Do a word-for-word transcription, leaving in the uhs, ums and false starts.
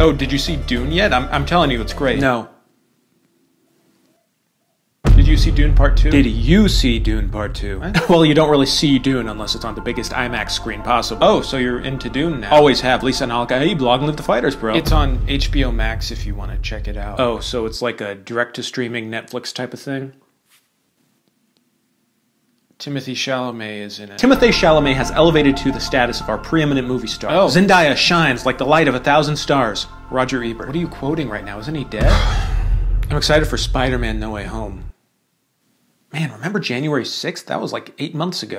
Oh, did you see Dune yet? I'm, I'm telling you, it's great. No. Did you see Dune Part two? Did you see Dune Part two? Well, you don't really see Dune unless it's on the biggest IMAX screen possible. Oh, so you're into Dune now? Always have. Lisa and Alka, hey, blog and live the fighters, bro. It's on H B O Max if you want to check it out. Oh, so it's like a direct-to-streaming Netflix type of thing? Timothée Chalamet is in it. Timothée Chalamet has elevated to the status of our preeminent movie star. Oh. Zendaya shines like the light of a thousand stars. Roger Ebert. What are you quoting right now? Isn't he dead? I'm excited for Spider-Man No Way Home. Man, remember January sixth? That was like eight months ago.